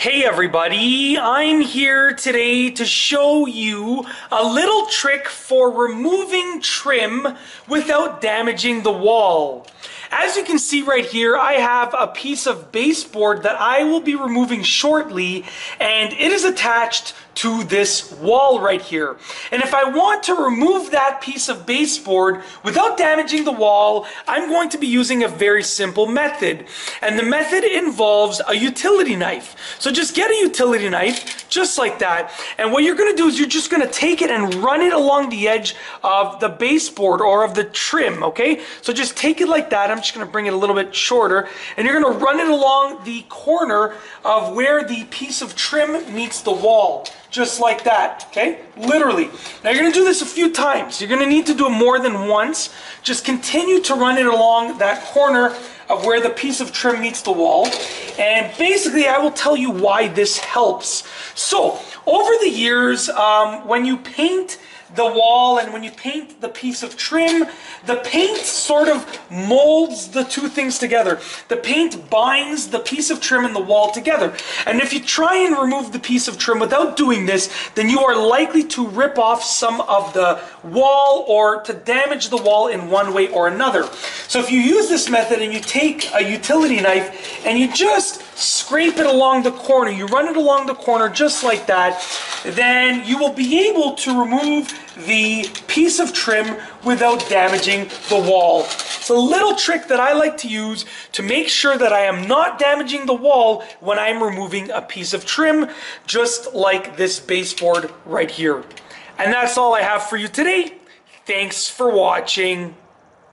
Hey everybody, I'm here today to show you a little trick for removing trim without damaging the wall. As you can see right here, I have a piece of baseboard that I will be removing shortly, and it is attached to this wall right here. And if I want to remove that piece of baseboard without damaging the wall, I'm going to be using a very simple method. And the method involves a utility knife. So just get a utility knife, just like that. And what you're gonna do is you're just gonna take it and run it along the edge of the baseboard or of the trim, okay? So just take it like that. I'm just gonna bring it a little bit shorter, and you're gonna run it along the corner of where the piece of trim meets the wall. Just like that, okay? Literally. Now you're gonna do this a few times. You're gonna need to do it more than once. Just continue to run it along that corner of where the piece of trim meets the wall. And basically, I will tell you why this helps. So, over the years, when you paint the wall and when you paint the piece of trim, the paint sort of molds the two things together. The paint binds the piece of trim and the wall together. And if you try and remove the piece of trim without doing this, then you are likely to rip off some of the wall or to damage the wall in one way or another. So if you use this method and you take a utility knife and you just scrape it along the corner, you run it along the corner just like that, then you will be able to remove the piece of trim without damaging the wall. It's a little trick that I like to use to make sure that I am not damaging the wall when I'm removing a piece of trim, just like this baseboard right here. And that's all I have for you today. Thanks for watching.